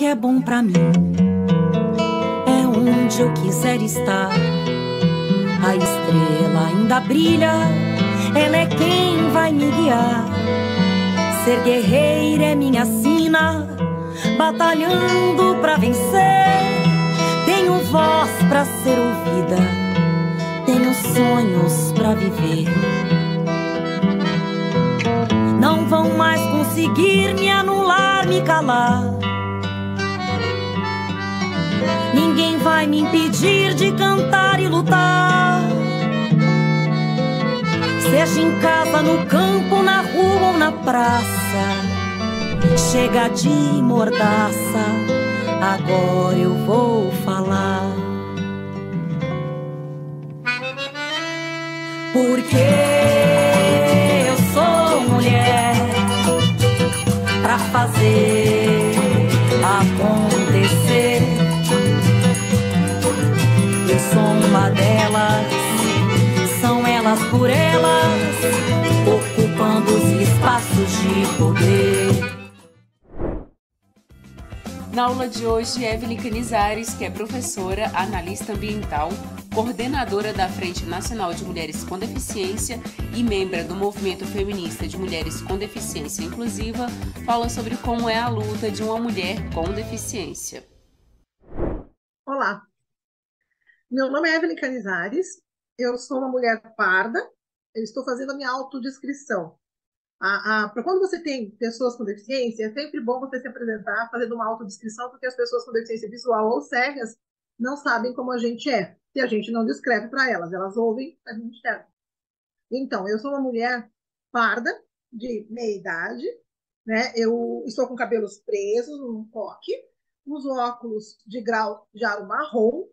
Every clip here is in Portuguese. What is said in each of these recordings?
que é bom pra mim. É onde eu quiser estar. A estrela ainda brilha, ela é quem vai me guiar. Ser guerreira é minha sina, batalhando pra vencer. Tenho voz pra ser ouvida, tenho sonhos pra viver. Não vão mais conseguir me anular, me calar. Ninguém vai me impedir de cantar e lutar. Seja em casa, no campo, na rua ou na praça. Chega de mordaça, agora eu vou falar. Porque eu sou mulher, pra fazer acontecer. Eu sou uma delas, são elas por elas, ocupando os espaços de poder. Na aula de hoje, Ewelin Canizares, que é professora, analista ambiental, coordenadora da Frente Nacional de Mulheres com Deficiência e membra do Movimento Feminista de Mulheres com Deficiência Inclusiva, fala sobre como é a luta de uma mulher com deficiência. Olá, meu nome é Ewelin Canizares. Eu sou uma mulher parda, eu estou fazendo a minha autodescrição. Quando você tem pessoas com deficiência, é sempre bom você se apresentar fazendo uma autodescrição, porque as pessoas com deficiência visual ou cegas não sabem como a gente é, e a gente não descreve para elas, elas ouvem, mas não enxergam. Então, eu sou uma mulher parda, de meia-idade, né? Eu estou com cabelos presos, num coque, uso óculos de grau de aro marrom,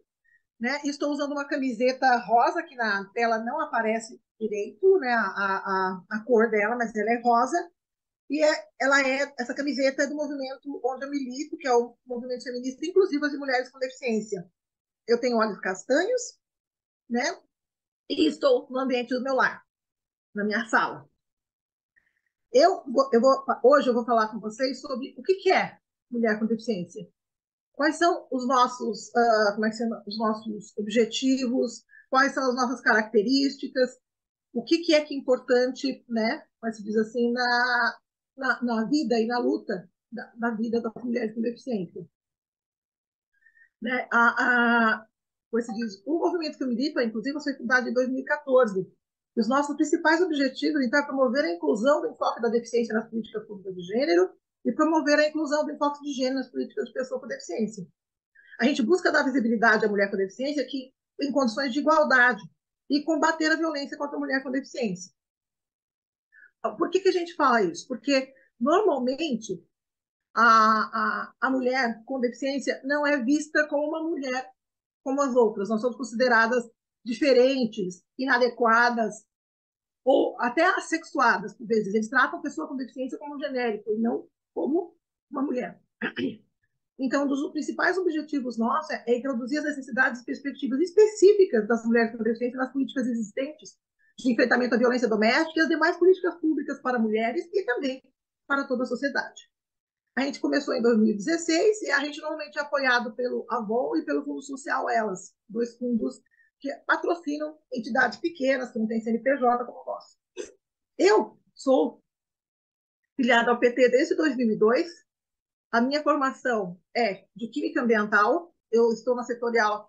né? Estou usando uma camiseta rosa, que na tela não aparece direito, né, a cor dela, mas ela é rosa. E essa camiseta é do movimento onde eu milito, que é o Movimento Feminista Inclusiva de Mulheres com Deficiência. Eu tenho olhos castanhos, né, e estou no ambiente do meu lar, na minha sala. Hoje eu vou falar com vocês sobre o que é mulher com deficiência. Quais são os nossos, os nossos objetivos, quais são as nossas características, o que é importante, né, como se diz assim, na vida e na luta da vida das mulheres com deficiência. Né, como se diz, o movimento feminista, inclusive, foi fundado em 2014. E os nossos principais objetivos, então, é promover a inclusão do enfoque da deficiência nas políticas públicas de gênero, e promover a inclusão do enfoque de gênero nas políticas de pessoa com deficiência. A gente busca dar visibilidade à mulher com deficiência em condições de igualdade e combater a violência contra a mulher com deficiência. Por que a gente fala isso? Porque, normalmente, a mulher com deficiência não é vista como uma mulher como as outras. Nós somos consideradas diferentes, inadequadas, ou até assexuadas, por vezes. Eles tratam a pessoa com deficiência como um genérico e não como uma mulher. Então, um dos principais objetivos nossos é introduzir as necessidades e perspectivas específicas das mulheres com deficiência nas políticas existentes de enfrentamento à violência doméstica e as demais políticas públicas para mulheres e também para toda a sociedade. A gente começou em 2016 e a gente normalmente é apoiado pelo Avon e pelo Fundo Social Elas, dois fundos que patrocinam entidades pequenas que não têm CNPJ como o nosso. Eu sou filiada ao PT desde 2002, a minha formação é de Química Ambiental, eu estou na Secretaria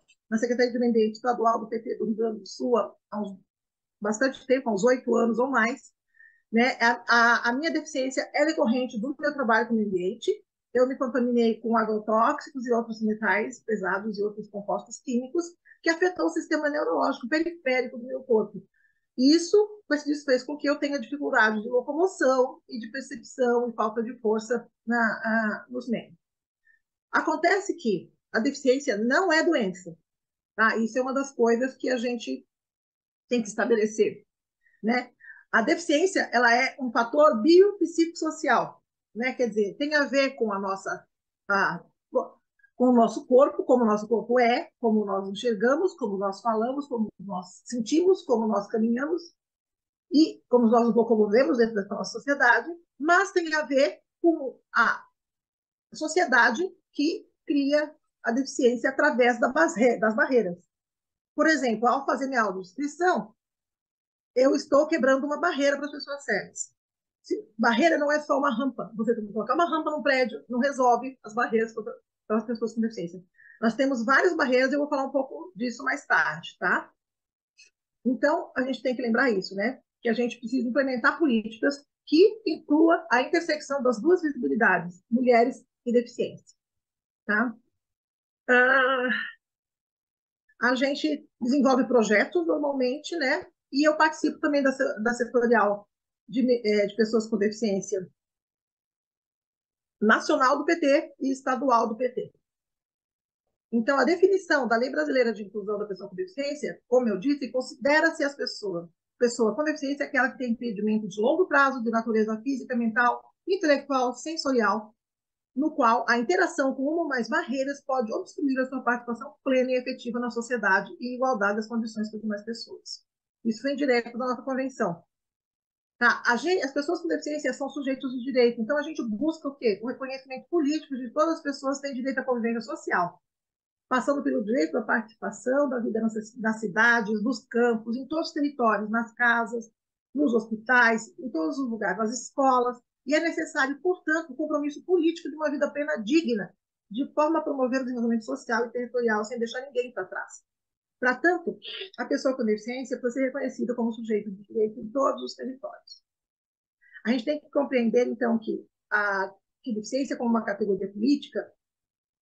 de Meio Ambiente Estadual do PT do Rio Grande do Sul há bastante tempo, há uns 8 anos ou mais. Né? A minha deficiência é decorrente do meu trabalho com o meio ambiente, eu me contaminei com agrotóxicos e outros metais pesados e outros compostos químicos que afetou o sistema neurológico periférico do meu corpo. Isso fez com que eu tenha dificuldade de locomoção e de percepção e falta de força nos membros. Acontece que a deficiência não é doença. Tá? Isso é uma das coisas que a gente tem que estabelecer. Né? A deficiência ela é um fator biopsicossocial, né? Quer dizer, tem a ver com com o nosso corpo, como o nosso corpo é, como nós enxergamos, como nós falamos, como nós sentimos, como nós caminhamos e como nós nos locomovemos dentro da nossa sociedade, mas tem a ver com a sociedade que cria a deficiência através das barreiras. Por exemplo, ao fazer minha audiodescrição, eu estou quebrando uma barreira para as pessoas cegas. Barreira não é só uma rampa. Você tem que colocar uma rampa num prédio, não resolve as barreiras para as pessoas com deficiência. Nós temos várias barreiras, eu vou falar um pouco disso mais tarde, tá? Então, a gente tem que lembrar isso, né? Que a gente precisa implementar políticas que inclua a intersecção das duas visibilidades, mulheres e deficiência, tá? A gente desenvolve projetos normalmente, né? E eu participo também da setorial de pessoas com deficiência nacional do PT e estadual do PT. Então, a definição da Lei Brasileira de Inclusão da Pessoa com Deficiência, como eu disse, considera-se as pessoas. Pessoa com deficiência é aquela que tem impedimento de longo prazo de natureza física, mental, intelectual, sensorial, no qual a interação com uma ou mais barreiras pode obstruir a sua participação plena e efetiva na sociedade e igualdade das condições das demais pessoas. Isso vem direto da nossa convenção. Tá? As pessoas com deficiência são sujeitos de direito, então a gente busca o quê? O reconhecimento político de todas as pessoas que têm direito à convivência social, passando pelo direito à participação da vida nas cidades, nos campos, em todos os territórios, nas casas, nos hospitais, em todos os lugares, nas escolas. E é necessário, portanto, um compromisso político de uma vida plena digna, de forma a promover o desenvolvimento social e territorial, sem deixar ninguém para trás. Para tanto, a pessoa com deficiência precisa ser reconhecida como sujeito de direito em todos os territórios. A gente tem que compreender, então, que a deficiência como uma categoria política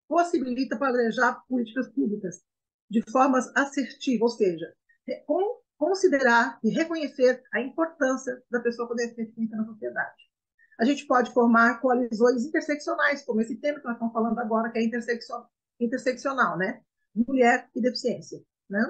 possibilita planejar políticas públicas de formas assertivas, ou seja, considerar e reconhecer a importância da pessoa com deficiência na sociedade. A gente pode formar coalizões interseccionais, como esse tema que nós estamos falando agora, que é interseccional, né? Mulher e deficiência, né?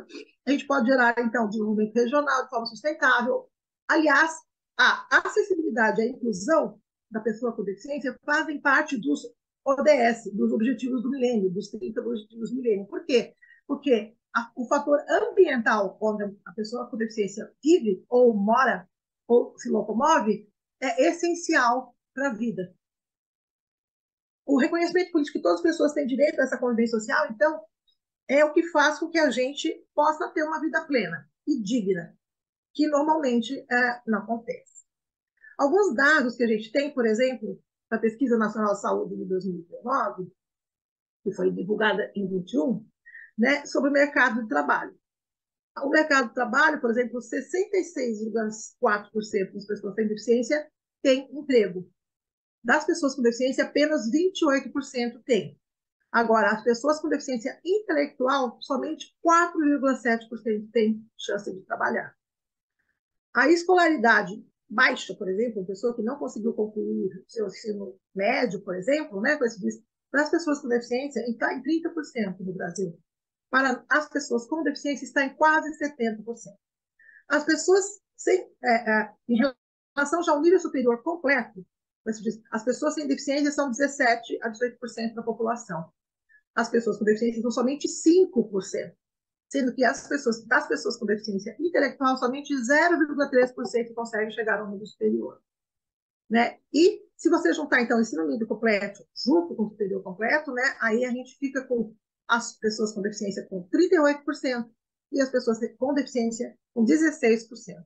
A gente pode gerar, então, desenvolvimento regional de forma sustentável. Aliás, a acessibilidade e a inclusão da pessoa com deficiência fazem parte dos ODS, dos Objetivos do Milênio, dos 30 Objetivos do Milênio. Por quê? Porque o fator ambiental onde a pessoa com deficiência vive, ou mora, ou se locomove, é essencial para a vida. O reconhecimento político que todas as pessoas têm direito a essa convivência social, então, é o que faz com que a gente possa ter uma vida plena e digna, que normalmente não acontece. Alguns dados que a gente tem, por exemplo, da Pesquisa Nacional de Saúde de 2019, que foi divulgada em 2021, né, sobre o mercado de trabalho. O mercado de trabalho, por exemplo, 66,4% das pessoas com deficiência têm emprego. Das pessoas com deficiência, apenas 28% têm. Agora, as pessoas com deficiência intelectual, somente 4,7% têm chance de trabalhar. A escolaridade baixa, por exemplo, uma pessoa que não conseguiu concluir o seu ensino médio, por exemplo, né, para as pessoas com deficiência está em 30% no Brasil. Para as pessoas com deficiência está em quase 70%. As pessoas em relação já ao nível superior completo, as pessoas sem deficiência são 17 a 18% da população. As pessoas com deficiência são somente 5%. Sendo que das pessoas com deficiência intelectual, somente 0,3% conseguem chegar ao nível superior. Né? E se você juntar, então, o ensino médio completo junto com o superior completo, né, aí a gente fica com as pessoas com deficiência com 38% e as pessoas com deficiência com 16%.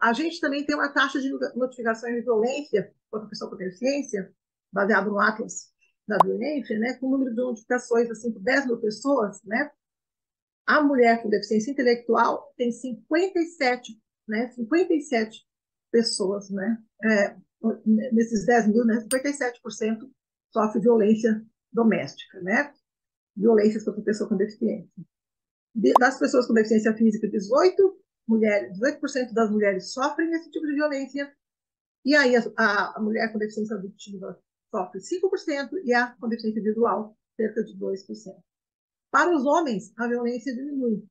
A gente também tem uma taxa de notificações de violência contra a pessoa com deficiência, baseado no Atlas da violência, né, com o número de notificações assim, por 10 mil pessoas, né, a mulher com deficiência intelectual tem 57 pessoas, né, nesses 10 mil, né, 57% sofre violência doméstica, né, violência contra a pessoa com deficiência. Das pessoas com deficiência física, 18% das mulheres sofrem esse tipo de violência, e aí a mulher com deficiência auditiva sofre 5% e a com deficiência visual, cerca de 2%. Para os homens, a violência diminui.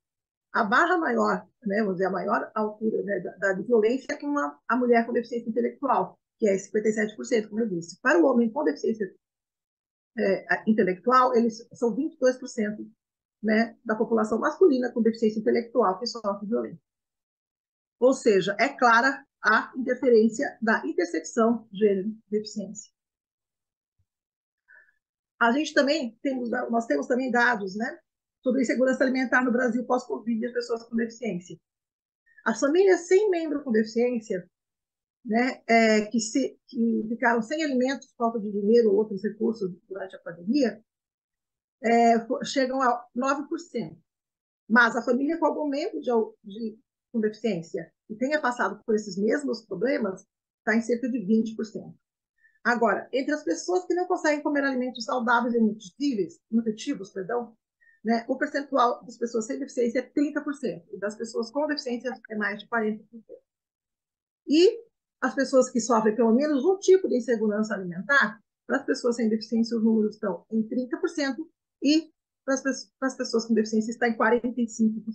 A barra maior, né, vamos dizer, a maior altura, né, da violência é que a mulher com deficiência intelectual, que é 57%, como eu disse. Para o homem com deficiência intelectual, eles são 22%, né, da população masculina com deficiência intelectual que sofre violência. Ou seja, é clara a interferência da intersecção gênero-deficiência. A gente também, nós temos também dados, né, sobre insegurança alimentar no Brasil pós-Covid das pessoas com deficiência. As famílias sem membro com deficiência, né, que ficaram sem alimentos, falta de dinheiro ou outros recursos durante a pandemia, chegam a 9%. Mas a família com algum membro com deficiência e tenha passado por esses mesmos problemas, está em cerca de 20%. Agora, entre as pessoas que não conseguem comer alimentos saudáveis e nutritivos, né, o percentual das pessoas sem deficiência é 30%, e das pessoas com deficiência é mais de 40%. E as pessoas que sofrem pelo menos um tipo de insegurança alimentar, para as pessoas sem deficiência os números estão em 30%, e para as pessoas com deficiência está em 45%.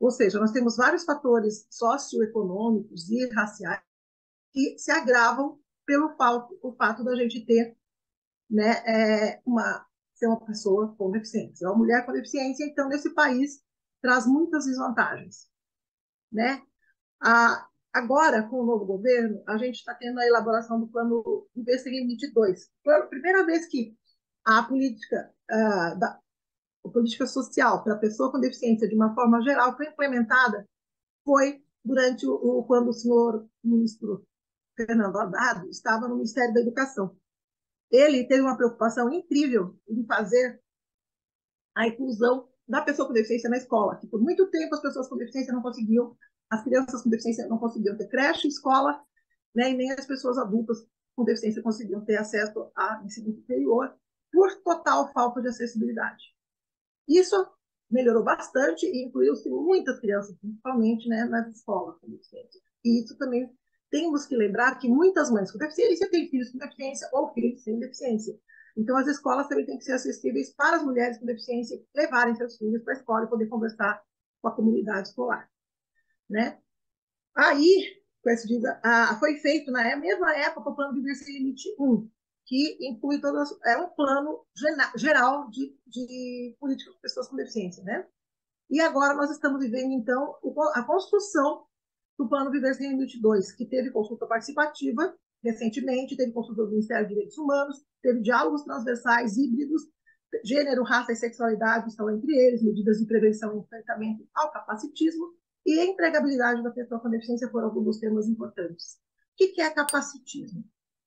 Ou seja, nós temos vários fatores socioeconômicos e raciais que se agravam pelo fato da gente ter, né, ser uma pessoa com deficiência. Uma mulher com deficiência, então, nesse país, traz muitas desvantagens, né? Agora, com o novo governo, a gente está tendo a elaboração do Plano Viver sem Limite 2. Foi a primeira vez que a política social para a pessoa com deficiência, de uma forma geral, foi implementada, foi durante quando o senhor ministro Fernando Haddad estava no Ministério da Educação. Ele teve uma preocupação incrível em fazer a inclusão da pessoa com deficiência na escola, que por muito tempo as pessoas com deficiência não conseguiam, as crianças com deficiência não conseguiam ter creche, escola, né, e nem as pessoas adultas com deficiência conseguiam ter acesso a ensino superior por total falta de acessibilidade. Isso melhorou bastante e incluiu-se muitas crianças, principalmente, né, nas escolas com deficiência. E isso também temos que lembrar que muitas mães com deficiência têm filhos com deficiência ou filhos sem deficiência. Então, as escolas também têm que ser acessíveis para as mulheres com deficiência levarem seus filhos para a escola e poder conversar com a comunidade escolar, né? Aí, foi feito na mesma época o Plano Diversidade 21, que inclui um plano geral de políticas para pessoas com deficiência, né? E agora nós estamos vivendo, então, a construção do Plano Viver sem Limite 2, que teve consulta participativa recentemente, teve consulta do Ministério de Direitos Humanos, teve diálogos transversais, híbridos, gênero, raça e sexualidade estão entre eles, medidas de prevenção e enfrentamento ao capacitismo e empregabilidade da pessoa com deficiência foram alguns temas importantes. O que é capacitismo?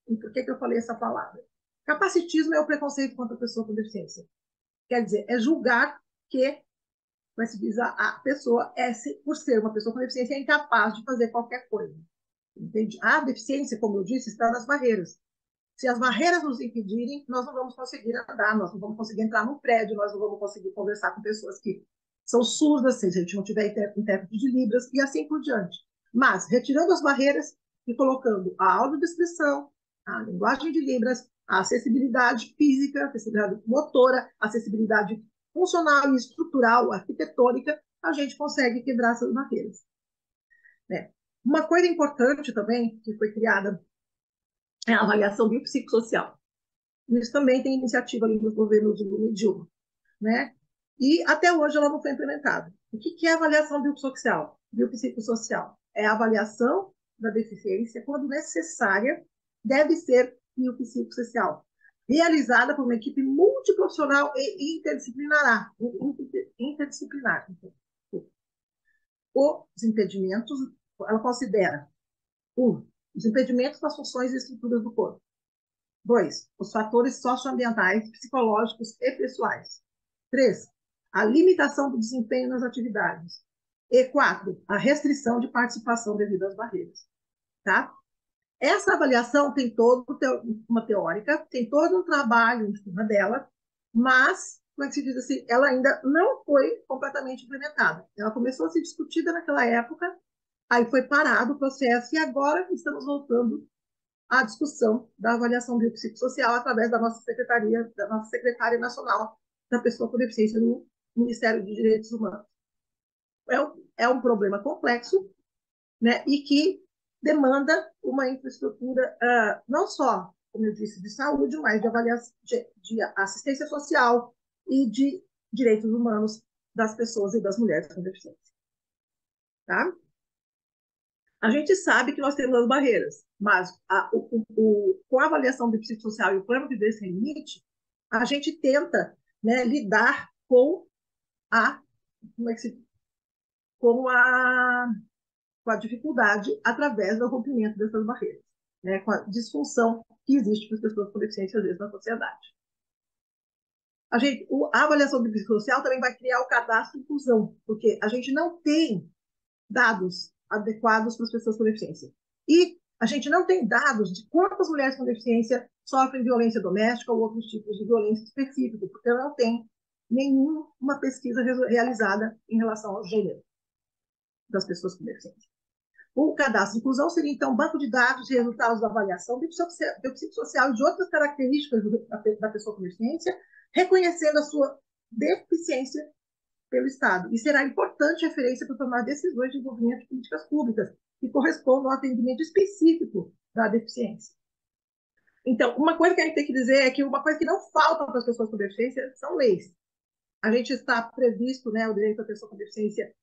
E por que eu falei essa palavra? Capacitismo é o preconceito contra a pessoa com deficiência. Quer dizer, é julgar que a pessoa, por ser uma pessoa com deficiência, é incapaz de fazer qualquer coisa. Entende? A deficiência, como eu disse, está nas barreiras. Se as barreiras nos impedirem, nós não vamos conseguir andar, nós não vamos conseguir entrar num prédio, nós não vamos conseguir conversar com pessoas que são surdas, se a gente não tiver intérprete de Libras, e assim por diante. Mas, retirando as barreiras e colocando a audiodescrição, a linguagem de Libras, a acessibilidade física, a acessibilidade motora, a acessibilidade funcional e estrutural, arquitetônica, a gente consegue quebrar essas barreiras, né? Uma coisa importante também que foi criada é a avaliação biopsicossocial. Isso também tem iniciativa ali nos governos de Lula e Dilma, né? E até hoje ela não foi implementada. O que é a avaliação biopsicossocial? Biopsicossocial é a avaliação da deficiência quando necessária, deve ser biopsicossocial, realizada por uma equipe multiprofissional e interdisciplinar. Os impedimentos, ela considera: 1. Os impedimentos das funções e estruturas do corpo. 2. Os fatores socioambientais, psicológicos e pessoais. 3. A limitação do desempenho nas atividades. E 4. A restrição de participação devido às barreiras. Tá? Essa avaliação tem toda uma teórica, tem todo um trabalho em cima dela, mas, como é que se diz assim, ela ainda não foi completamente implementada. Ela começou a ser discutida naquela época, aí foi parado o processo, e agora estamos voltando à discussão da avaliação biopsicossocial através da nossa secretária nacional da pessoa com deficiência no Ministério de Direitos Humanos. É um problema complexo, né, e que demanda uma infraestrutura, não só, como eu disse, de saúde, mas de avaliação, de assistência social e de direitos humanos das pessoas e das mulheres com deficiência. Tá? A gente sabe que nós temos as barreiras, mas com a avaliação biopsicossocial e o plano de viver sem limite, a gente tenta, né, lidar com a dificuldade através do rompimento dessas barreiras, né, com a disfunção que existe para as pessoas com deficiência, às vezes, na sociedade. A avaliação biopsicossocial também vai criar o cadastro de inclusão, porque a gente não tem dados adequados para as pessoas com deficiência. E a gente não tem dados de quantas mulheres com deficiência sofrem violência doméstica ou outros tipos de violência específica, porque não tem nenhuma pesquisa realizada em relação ao gênero das pessoas com deficiência. O cadastro de inclusão seria, então, um banco de dados de resultados da avaliação biopsicossocial e de outras características da pessoa com deficiência, reconhecendo a sua deficiência pelo Estado. E será importante referência para tomar decisões de desenvolvimento de políticas públicas que correspondam ao atendimento específico da deficiência. Então, uma coisa que a gente tem que dizer é que uma coisa que não falta para as pessoas com deficiência são leis. A gente está previsto, né, o direito à pessoa com deficiência,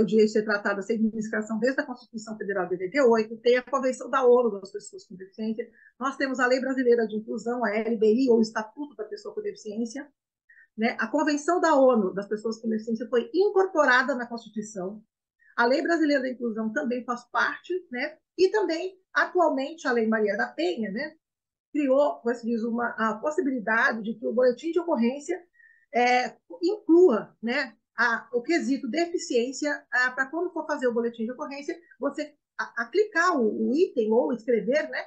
o direito de ser tratada sem discriminação desde a Constituição Federal de 88, tem a Convenção da ONU das Pessoas com Deficiência, nós temos a Lei Brasileira de Inclusão, a LBI, ou o Estatuto da Pessoa com Deficiência, né? A Convenção da ONU das Pessoas com Deficiência foi incorporada na Constituição, a Lei Brasileira da Inclusão também faz parte, né? E também, atualmente, a Lei Maria da Penha, né, criou, como se diz, a possibilidade de que o boletim de ocorrência inclua, né, o quesito deficiência, para quando for fazer o boletim de ocorrência, você clicar o item ou escrever, né,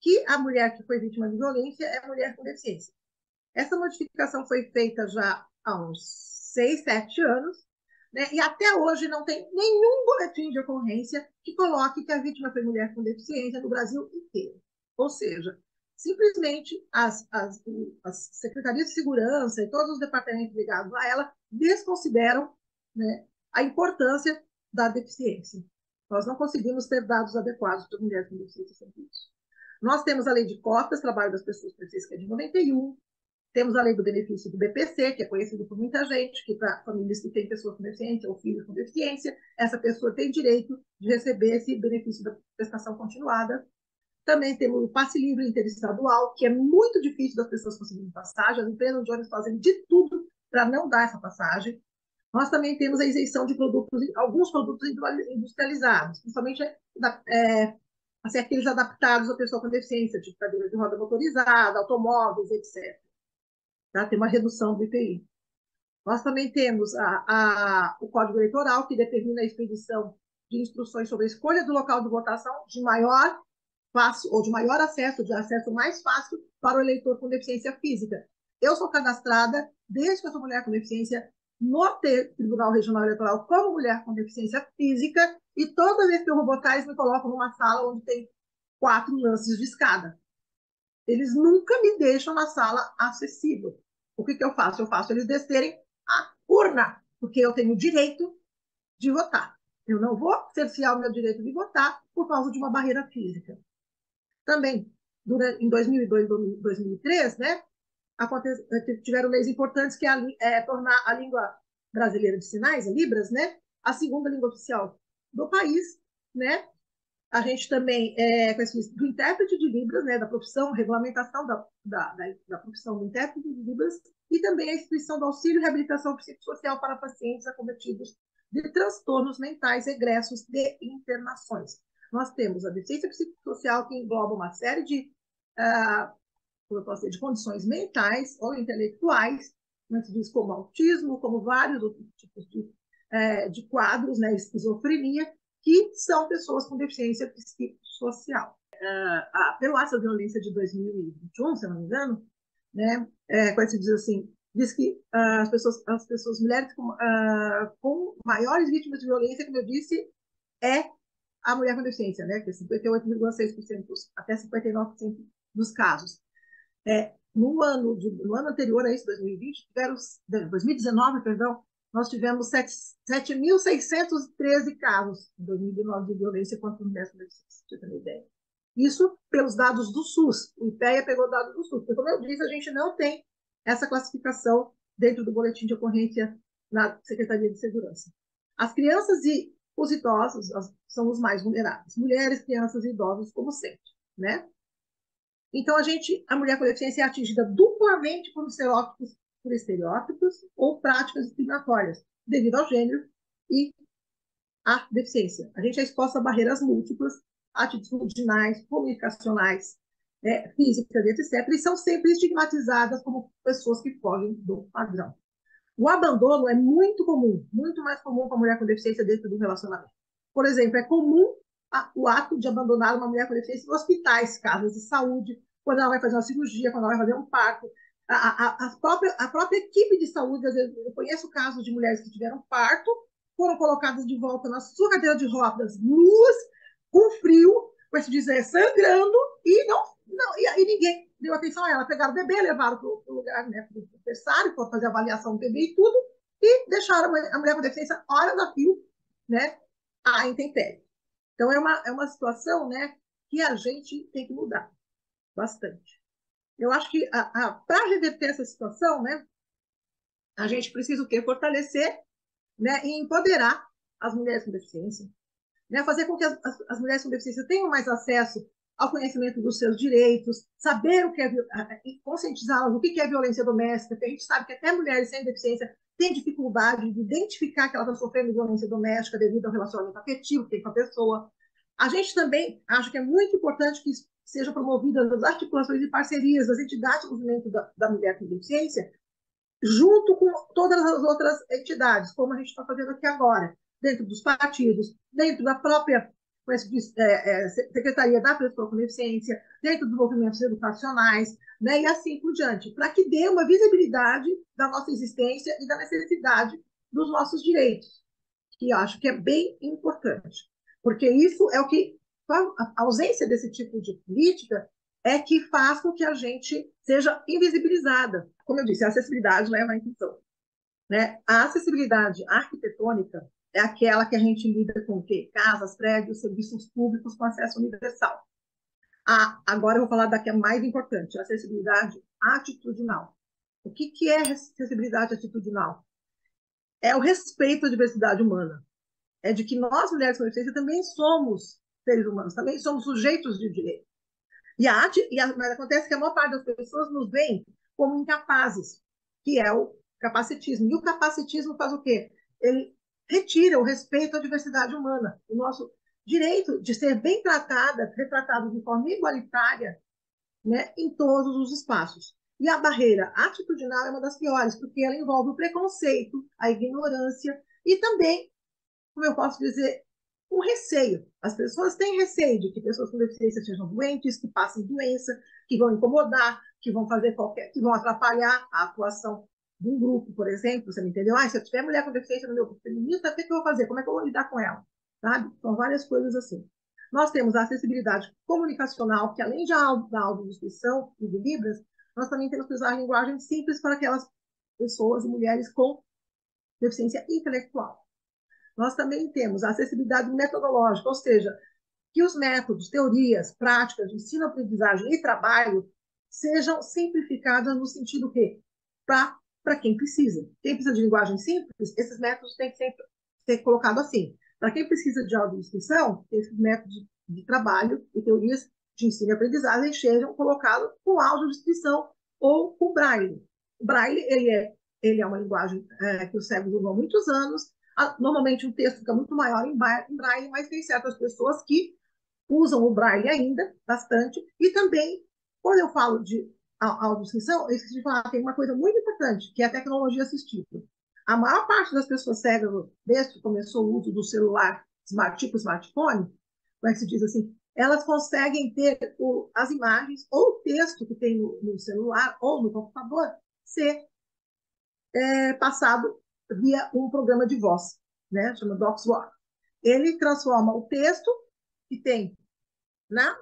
que a mulher que foi vítima de violência é mulher com deficiência. Essa modificação foi feita já há uns 6, 7 anos, né, e até hoje não tem nenhum boletim de ocorrência que coloque que a vítima foi mulher com deficiência no Brasil inteiro. Ou seja, simplesmente as secretarias de segurança e todos os departamentos ligados a ela desconsideram, né, a importância da deficiência. Nós não conseguimos ter dados adequados para mulheres com deficiência sobre isso. Nós temos a lei de cotas, trabalho das pessoas com deficiência, que é de 91, temos a lei do benefício do BPC, que é conhecido por muita gente, que para famílias que têm pessoas com deficiência ou filhos com deficiência, essa pessoa tem direito de receber esse benefício da prestação continuada. Também temos o passe livre interestadual, que é muito difícil das pessoas conseguirem passagem, as empresas de ônibus fazem de tudo para não dar essa passagem. Nós também temos a isenção de alguns produtos industrializados, principalmente aqueles adaptados à pessoa com deficiência, tipo cadeira de roda motorizada, automóveis, etc. Tá? Tem uma redução do IPI. Nós também temos o Código Eleitoral, que determina a expedição de instruções sobre a escolha do local de votação de maior fácil, ou de maior acesso, de acesso mais fácil para o eleitor com deficiência física. Eu sou cadastrada, desde que eu sou mulher com deficiência, no Tribunal Regional Eleitoral como mulher com deficiência física, e toda vez que eu vou votar, eles me colocam numa sala onde tem 4 lances de escada. Eles nunca me deixam na sala acessível. O que eu faço? Eu faço eles descerem a urna, porque eu tenho o direito de votar. Eu não vou cercear o meu direito de votar por causa de uma barreira física. Também, em 2002 e 2003, né, tiveram leis importantes, que é tornar a língua brasileira de sinais, a Libras, né, a segunda língua oficial do país. Né? A gente também, do intérprete de Libras, né, da profissão, regulamentação da profissão do intérprete de Libras, e também a instituição do auxílio e reabilitação psicossocial para pacientes acometidos de transtornos mentais egressos de internações. Nós temos a deficiência psicossocial, que engloba uma série de condições mentais ou intelectuais, como autismo, como vários outros tipos de quadros, né, esquizofrenia, que são pessoas com deficiência psicossocial. Pelo Atlas da violência de 2021, se eu não me engano, né, quando se diz assim, diz que mulheres com maiores vítimas de violência, como eu disse, a mulher com deficiência, né, que é 58,6% até 59% dos casos. No ano anterior a isso, 2019, perdão, nós tivemos 7.613 casos em 2019 de violência contra mulheres com deficiência, você tem ideia. Isso pelos dados do SUS, o IPEA pegou dados do SUS, porque, como eu disse, a gente não tem essa classificação dentro do boletim de ocorrência na Secretaria de Segurança. As crianças e os idosos são os mais vulneráveis. Mulheres, crianças e idosos, como sempre, né? Então, a mulher com deficiência é atingida duplamente por estereótipos, ou práticas discriminatórias, devido ao gênero e à deficiência. A gente é exposta a barreiras múltiplas, atitudinais, comunicacionais, físicas, etc., e são sempre estigmatizadas como pessoas que fogem do padrão. O abandono é muito comum, muito mais comum para a mulher com deficiência dentro do relacionamento. Por exemplo, é comum o ato de abandonar uma mulher com deficiência em hospitais, casas de saúde, quando ela vai fazer uma cirurgia, quando ela vai fazer um parto. A própria equipe de saúde, às vezes, eu conheço casos de mulheres que tiveram parto, foram colocadas de volta na sua cadeira de rodas, nuas, com frio, vai se dizer, sangrando, e não, e ninguém deu atenção a ela. Pegaram o bebê, levaram para o lugar, né, para o berçário, para fazer a avaliação do bebê e tudo, e deixaram a mulher com deficiência horas a fio, né, à intempérie. Então, é uma situação, né, que a gente tem que mudar bastante. Eu acho que para reverter essa situação, né, a gente precisa o quê? Fortalecer, né, e empoderar as mulheres com deficiência, né, fazer com que as mulheres com deficiência tenham mais acesso ao conhecimento dos seus direitos, saber o que é, conscientizá-las o que é violência doméstica, porque a gente sabe que até mulheres sem deficiência têm dificuldade de identificar que elas estão sofrendo violência doméstica devido ao relacionamento afetivo que tem com a pessoa. A gente também acha que é muito importante que sejam promovidas as articulações e parcerias das entidades do movimento da mulher com deficiência, junto com todas as outras entidades, como a gente está fazendo aqui agora, dentro dos partidos, dentro da própria Secretaria da Pessoa com Deficiência, dentro dos movimentos educacionais, né, e assim por diante, para que dê uma visibilidade da nossa existência e da necessidade dos nossos direitos, que eu acho que é bem importante, porque isso é o que... A ausência desse tipo de política é que faz com que a gente seja invisibilizada. Como eu disse, a acessibilidade leva à inclusão, né? A acessibilidade arquitetônica é aquela que a gente lida com o quê? Casas, prédios, serviços públicos com acesso universal. Agora eu vou falar da que é mais importante, a acessibilidade atitudinal. O que é acessibilidade atitudinal? É o respeito à diversidade humana. É de que nós, mulheres com deficiência, também somos seres humanos, também somos sujeitos de direito. Mas acontece que a maior parte das pessoas nos veem como incapazes, que é o capacitismo. E o capacitismo faz o quê? Ele retira o respeito à diversidade humana, o nosso direito de ser bem tratada, retratado de forma igualitária, né, em todos os espaços. E a barreira atitudinal é uma das piores, porque ela envolve o preconceito, a ignorância e também, como eu posso dizer, o receio. As pessoas têm receio de que pessoas com deficiência sejam doentes, que passem doença, que vão incomodar, que vão fazer que vão atrapalhar a atuação de um grupo, por exemplo. Você me entendeu? Se eu tiver mulher com deficiência no meu grupo feminino, o que eu vou fazer? Como é que eu vou lidar com ela? Sabe? São várias coisas assim. Nós temos a acessibilidade comunicacional, que além da audiodescrição e de Libras, nós também temos que usar a linguagem simples para aquelas pessoas e mulheres com deficiência intelectual. Nós também temos a acessibilidade metodológica, ou seja, que os métodos, teorias, práticas de ensino, aprendizagem e trabalho sejam simplificadas no sentido que, para quem precisa. Quem precisa de linguagem simples, esses métodos têm que ser colocados assim. Para quem precisa de audiodescrição, esses métodos de trabalho e teorias de ensino e aprendizagem sejam colocados com audiodescrição ou com braille. O braille ele é uma linguagem que os cegos usam há muitos anos. Normalmente o texto fica muito maior em braille, mas tem certas pessoas que usam o braille ainda bastante. E também, quando eu falo de audiodescrição, eu esqueci de falar, tem uma coisa muito importante, que é a tecnologia assistiva. A maior parte das pessoas cegas, desde que começou o uso do celular, tipo smartphone, como é que se diz assim, elas conseguem ter as imagens ou o texto que tem no celular ou no computador ser passado via um programa de voz, né, chama DocsWare. Ele transforma o texto que tem na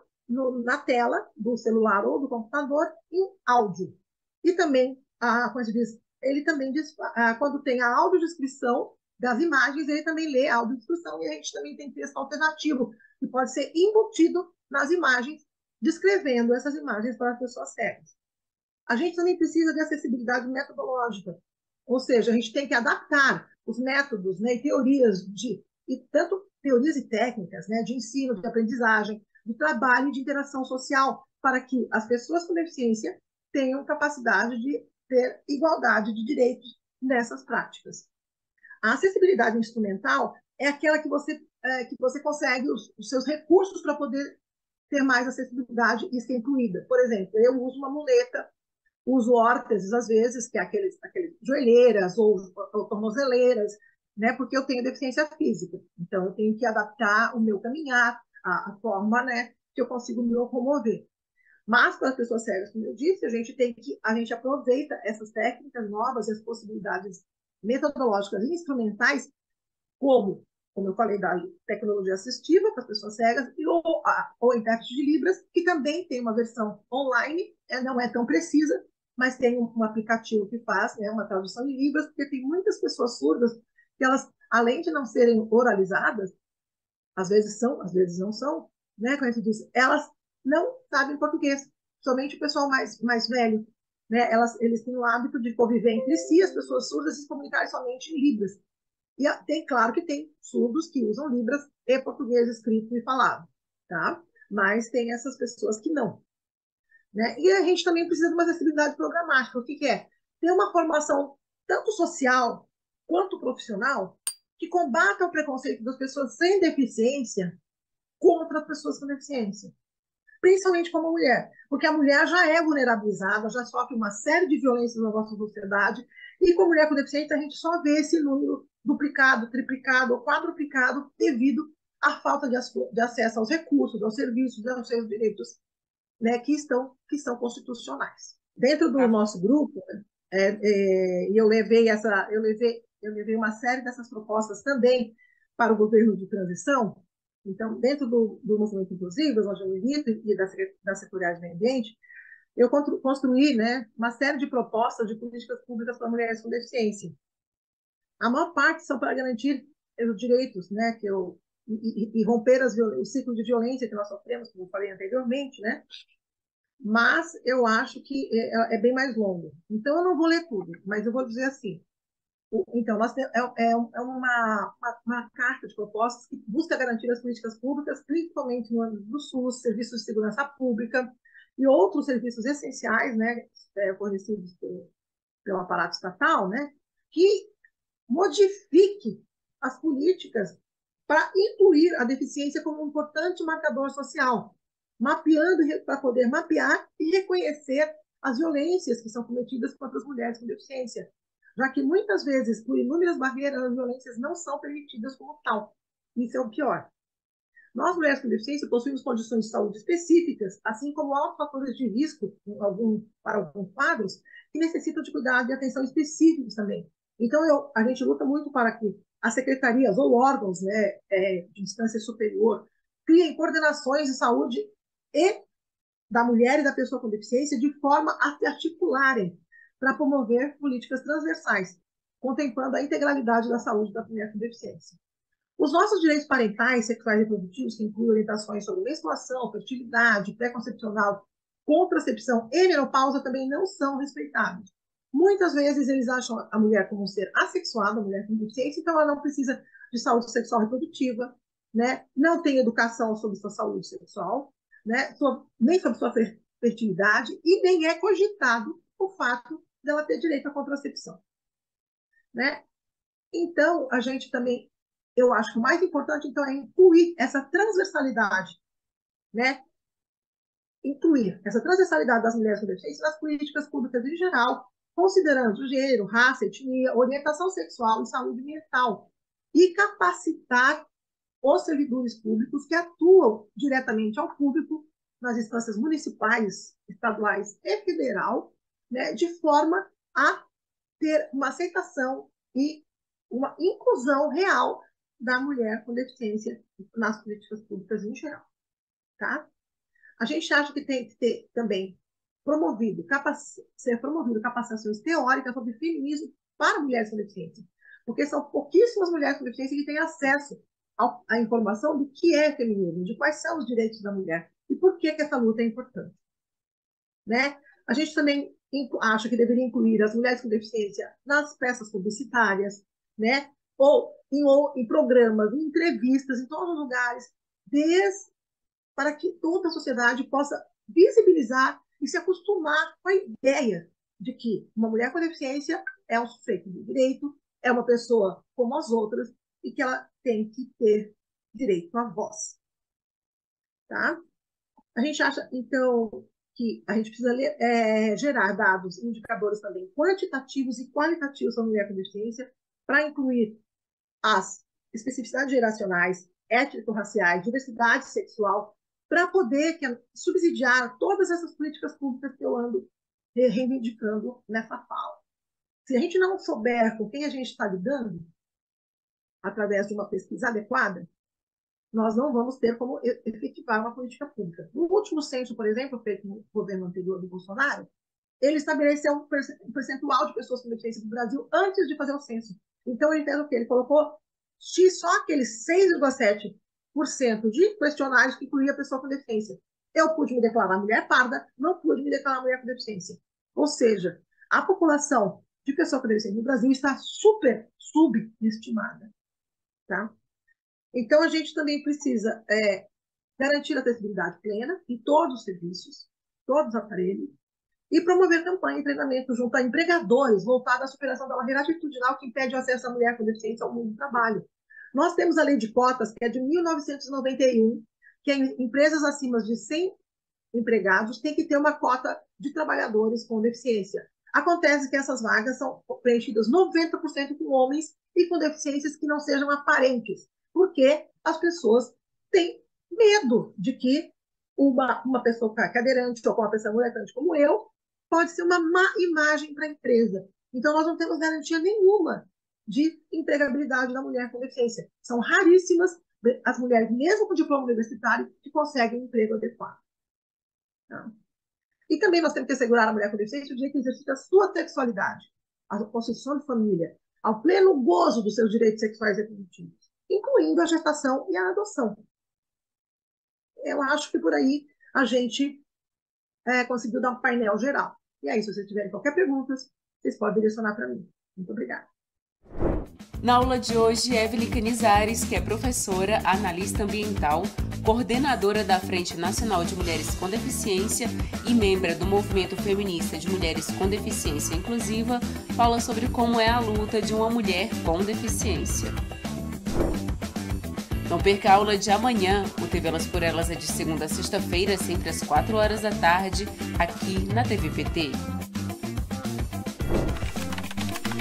tela do celular ou do computador em áudio. E também, quando tem a audiodescrição das imagens, ele também lê a audiodescrição, e a gente também tem texto alternativo, que pode ser embutido nas imagens, descrevendo essas imagens para as pessoas cegas. A gente também precisa de acessibilidade metodológica. Ou seja, a gente tem que adaptar os métodos, né, e teorias, tanto teorias e técnicas, né, de ensino, de aprendizagem, de trabalho e de interação social para que as pessoas com deficiência tenham capacidade de ter igualdade de direitos nessas práticas. A acessibilidade instrumental é aquela que você consegue os seus recursos para poder ter mais acessibilidade e ser incluída. Por exemplo, eu uso uma muleta, uso órteses às vezes, que é aqueles joelheiras ou tornozeleiras, né, porque eu tenho deficiência física. Então, eu tenho que adaptar o meu caminhar, a forma, né, que eu consigo me locomover. Mas, para as pessoas cegas, como eu disse, a gente aproveita essas técnicas novas e as possibilidades metodológicas e instrumentais, como eu falei, da tecnologia assistiva para as pessoas cegas, ou intérprete de Libras, que também tem uma versão online, não é tão precisa, mas tem um aplicativo que faz, né, uma tradução de Libras, porque tem muitas pessoas surdas que elas, além de não serem oralizadas, às vezes são, às vezes não são, né, como a gente diz, elas não sabem português, somente o pessoal mais velho, né, eles têm o hábito de conviver entre si, as pessoas surdas se comunicarem somente em Libras. E tem, claro que tem surdos que usam Libras e português escrito e falado, tá? Mas tem essas pessoas que não. Né? E a gente também precisa de uma acessibilidade programática. O que que é? Ter uma formação tanto social quanto profissional que combata o preconceito das pessoas sem deficiência contra as pessoas com deficiência. Principalmente como mulher. Porque a mulher já é vulnerabilizada, já sofre uma série de violências na nossa sociedade. E com mulher com deficiência, a gente só vê esse número duplicado, triplicado ou quadruplicado devido à falta de acesso aos recursos, aos serviços, aos seus direitos, né, que são constitucionais. Dentro do nosso grupo, eu levei uma série dessas propostas também para o governo de transição. Então, dentro do movimento inclusivo, das lojas e da Secretaria de Meio Ambiente, eu construí, né, uma série de propostas de políticas públicas para mulheres com deficiência. A maior parte são para garantir os direitos, né, e romper o ciclo de violência que nós sofremos, como eu falei anteriormente, né? Mas eu acho que é bem mais longo. Então, eu não vou ler tudo, mas eu vou dizer assim. Então, é uma carta de propostas que busca garantir as políticas públicas, principalmente no âmbito do SUS, serviços de segurança pública e outros serviços essenciais, né, fornecidos pelo aparato estatal, né, que modifique as políticas para incluir a deficiência como um importante marcador social, para poder mapear e reconhecer as violências que são cometidas contra as mulheres com deficiência, já que muitas vezes, por inúmeras barreiras, as violências não são permitidas como tal. Isso é o pior. Nós, mulheres com deficiência, possuímos condições de saúde específicas, assim como altos fatores de risco para alguns quadros, que necessitam de cuidado e atenção específicos também. Então, a gente luta muito para que as secretarias ou órgãos, né, de instância superior criem coordenações de saúde e da mulher e da pessoa com deficiência de forma a se articularem para promover políticas transversais, contemplando a integralidade da saúde da mulher com deficiência. Os nossos direitos parentais, sexuais e reprodutivos, que incluem orientações sobre menstruação, fertilidade, pré-concepcional, contracepção e menopausa, também não são respeitados. Muitas vezes eles acham a mulher como um ser assexuado, a mulher com deficiência, então ela não precisa de saúde sexual reprodutiva, né? Não tem educação sobre sua saúde sexual, né? Nem sobre sua fertilidade, e nem é cogitado o fato dela ter direito à contracepção, né? Então, a gente também, eu acho que o mais importante, então, é incluir essa transversalidade, né? Incluir essa transversalidade das mulheres com deficiência nas políticas públicas em geral, considerando gênero, raça, etnia, orientação sexual e saúde mental, e capacitar os servidores públicos que atuam diretamente ao público nas instâncias municipais, estaduais e federal, né, de forma a ter uma aceitação e uma inclusão real da mulher com deficiência nas políticas públicas em geral. Tá? A gente acha que tem que ter também ser promovido capacitações teóricas sobre feminismo para mulheres com deficiência, porque são pouquíssimas mulheres com deficiência que têm acesso à informação do que é feminismo, de quais são os direitos da mulher e por que essa luta é importante. Né? A gente também acha que deveria incluir as mulheres com deficiência nas peças publicitárias, né? ou em programas, em entrevistas, em todos os lugares, para que toda a sociedade possa visibilizar e se acostumar com a ideia de que uma mulher com deficiência é um sujeito de direito, é uma pessoa como as outras e que ela tem que ter direito à voz. Tá? A gente acha, então, que a gente precisa gerar dados e indicadores também quantitativos e qualitativos da mulher com deficiência para incluir as especificidades geracionais, étnico-raciais, diversidade sexual, para poder subsidiar todas essas políticas públicas que eu ando reivindicando nessa fala. Se a gente não souber com quem a gente está lidando, através de uma pesquisa adequada, nós não vamos ter como efetivar uma política pública. No último censo, por exemplo, feito no governo anterior do Bolsonaro, ele estabeleceu um percentual de pessoas com deficiência do Brasil antes de fazer o censo. Então, ele fez o quê? Ele colocou só aqueles 6,7% de questionários que incluía a pessoa com deficiência. Eu pude me declarar mulher parda, não pude me declarar mulher com deficiência. Ou seja, a população de pessoa com deficiência no Brasil está super subestimada. Tá? Então, a gente também precisa garantir a acessibilidade plena em todos os serviços, todos os aparelhos, e promover campanha e treinamento junto a empregadores voltada à superação da barreira atitudinal que impede o acesso à mulher com deficiência ao mundo do trabalho. Nós temos a Lei de Cotas, que é de 1991, que empresas acima de 100 empregados têm que ter uma cota de trabalhadores com deficiência. Acontece que essas vagas são preenchidas 90% com homens e com deficiências que não sejam aparentes, porque as pessoas têm medo de que uma pessoa cadeirante ou uma pessoa ambulante como eu pode ser uma má imagem para a empresa. Então, nós não temos garantia nenhuma de empregabilidade da mulher com deficiência. São raríssimas as mulheres, mesmo com diploma universitário, que conseguem um emprego adequado. Tá? E também nós temos que assegurar à mulher com deficiência o direito de exercer a sua sexualidade, a construção de família, ao pleno gozo dos seus direitos sexuais e reprodutivos, incluindo a gestação e a adoção. Eu acho que por aí a gente conseguiu dar um painel geral. E aí, se vocês tiverem qualquer pergunta, vocês podem direcionar para mim. Muito obrigada. Na aula de hoje, Ewelin Canizares, que é professora, analista ambiental, coordenadora da Frente Nacional de Mulheres com Deficiência e membra do Movimento Feminista de Mulheres com Deficiência Inclusiva, fala sobre como é a luta de uma mulher com deficiência. Não perca a aula de amanhã. O TV Elas por Elas é de segunda a sexta-feira, sempre às 4 horas da tarde, aqui na TV PT.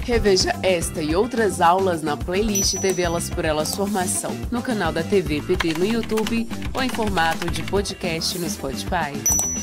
Reveja esta e outras aulas na playlist TV Elas por Elas Formação, no canal da TV PT no YouTube ou em formato de podcast no Spotify.